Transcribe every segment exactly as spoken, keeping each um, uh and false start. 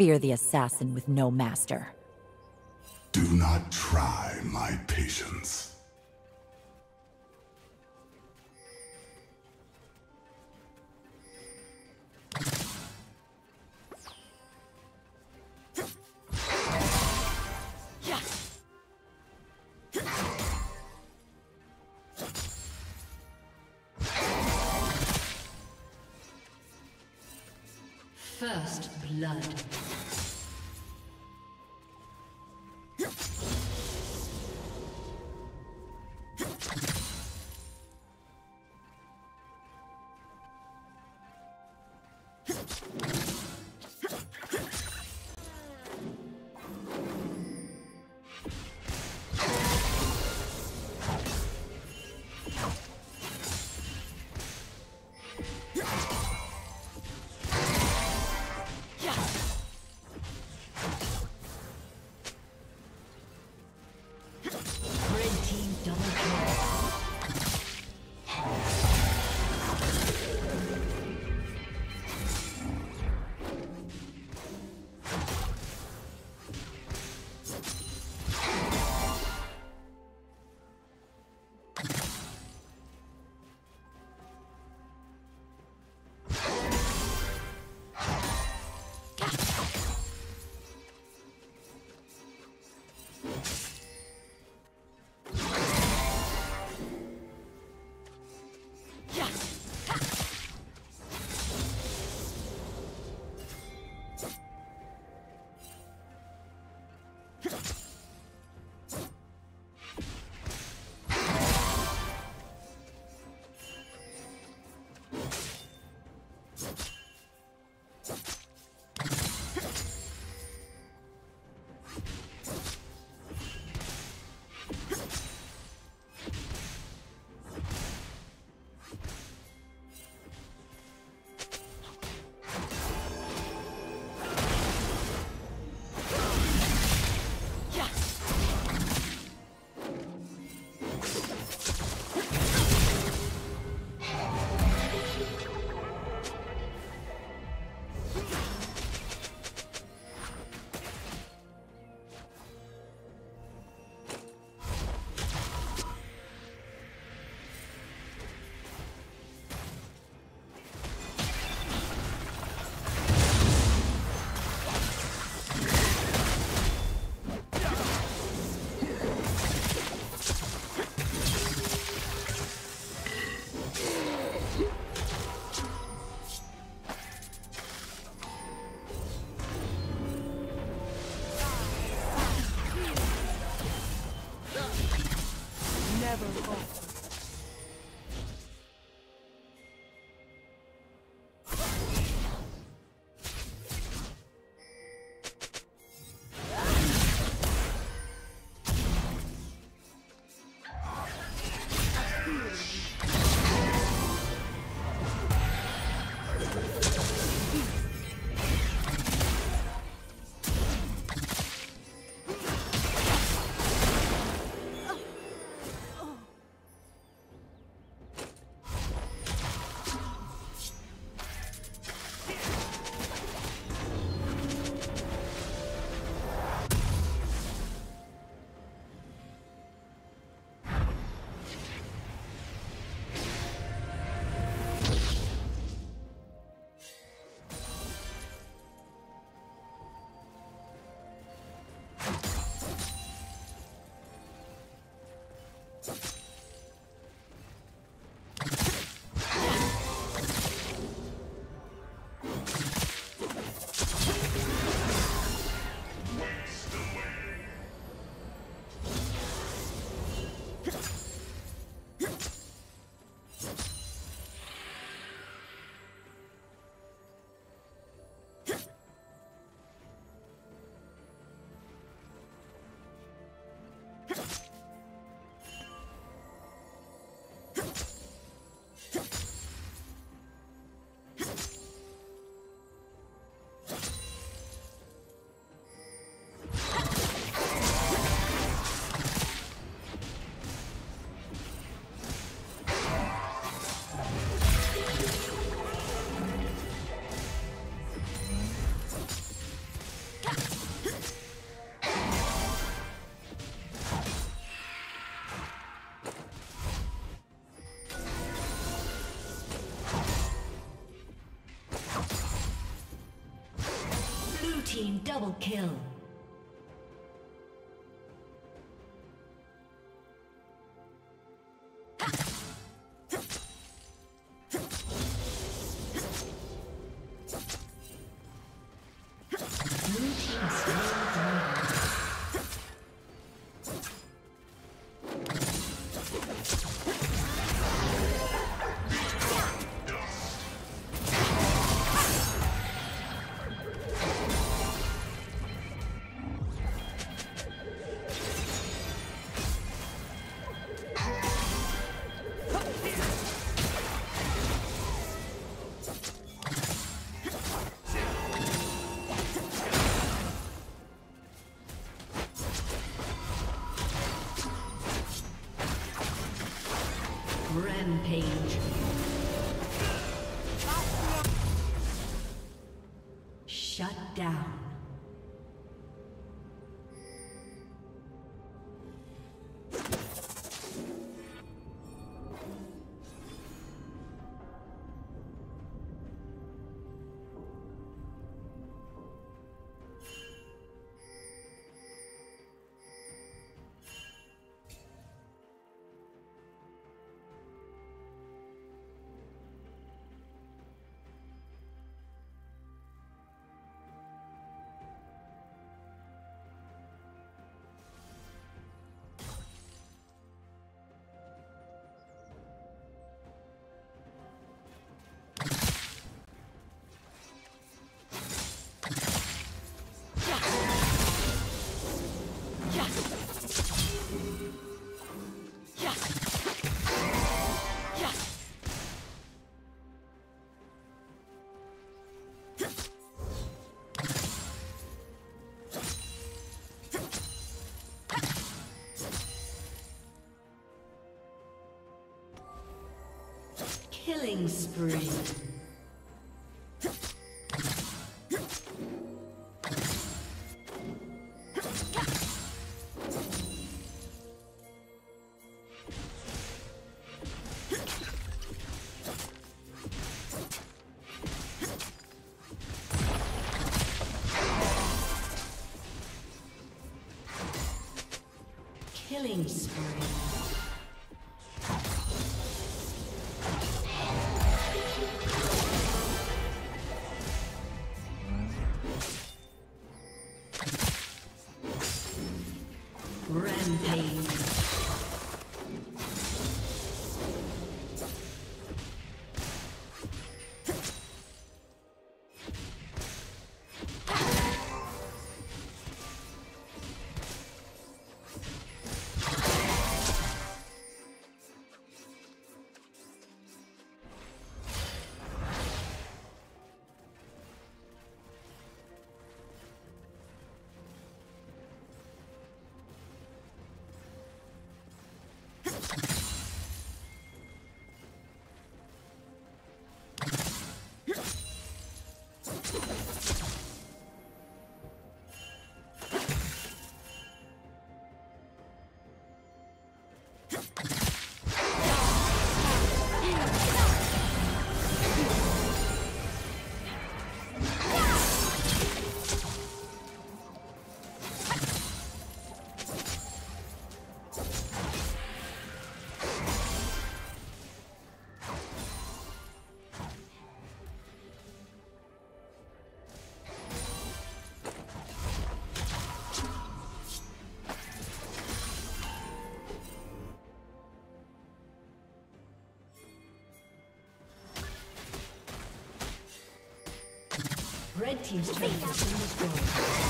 Fear the assassin with no master. Do not try my patience. First blood. Blue team double kill. Rampage. Shut down. Killing spree. Killing spree. Red team's turret has been destroyed.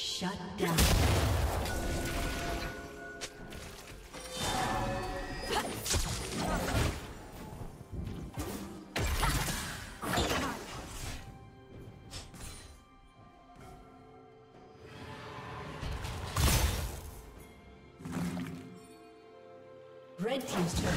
Shut down. Red team's turn.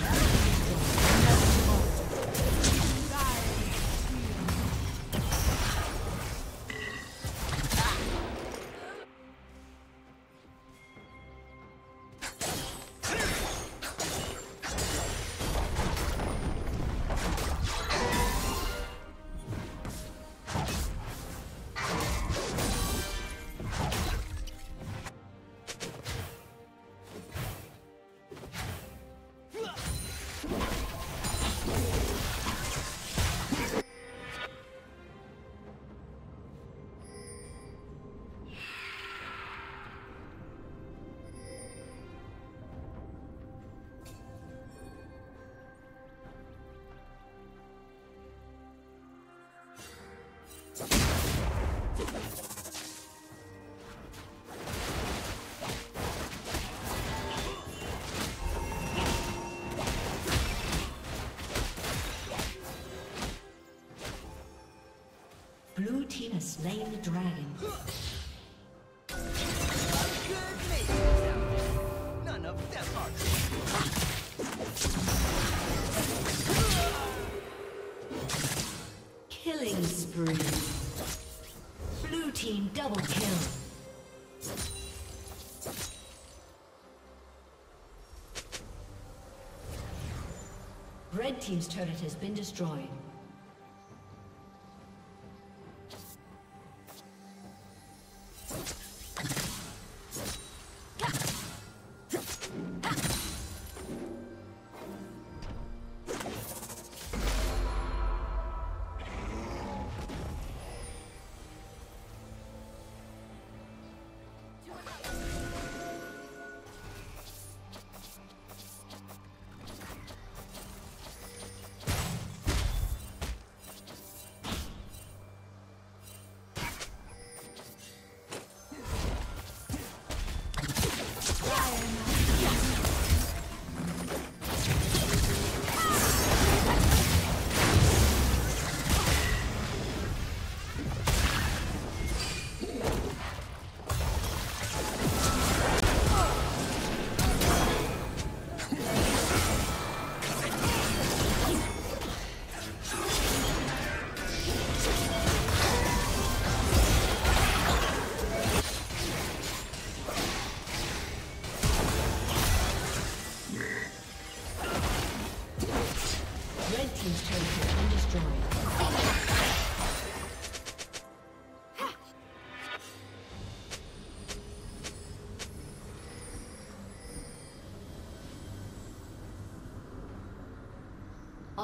Blue team has slain the dragon. None of them are true. Killing spree. Blue team double kill. Red team's turret has been destroyed.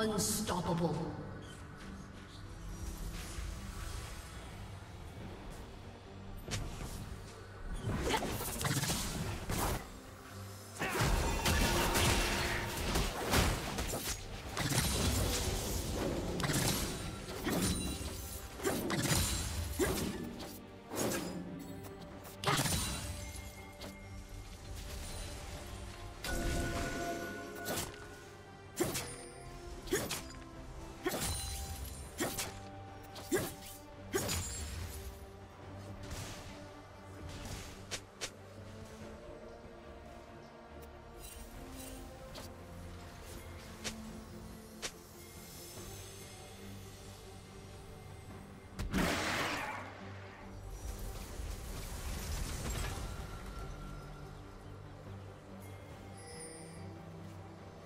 Unstoppable.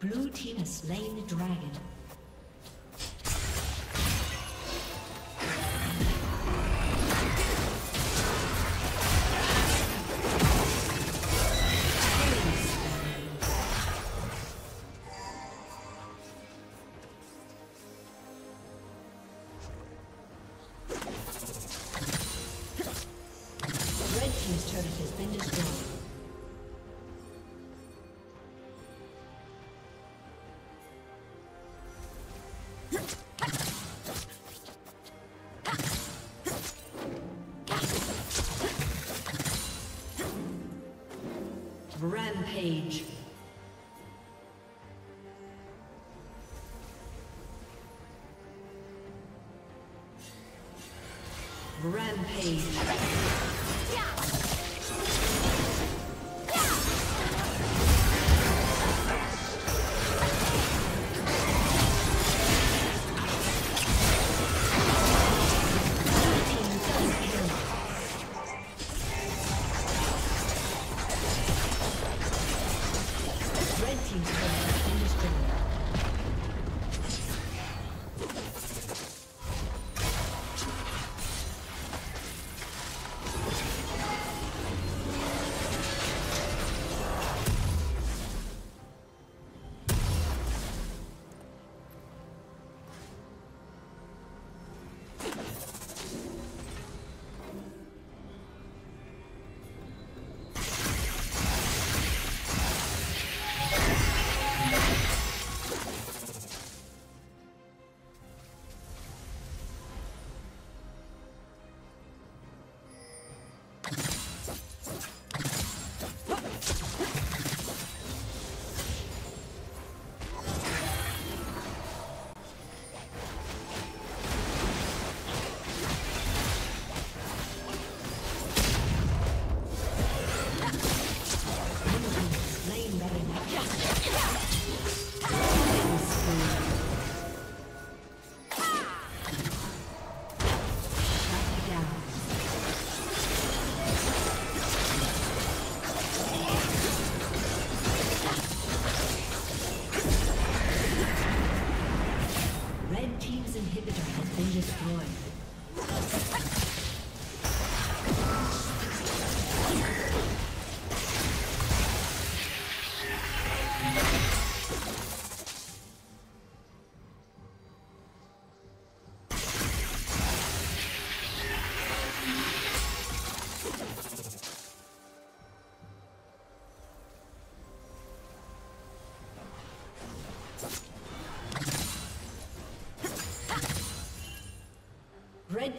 Blue team has slain the dragon. Rampage. Rampage. Red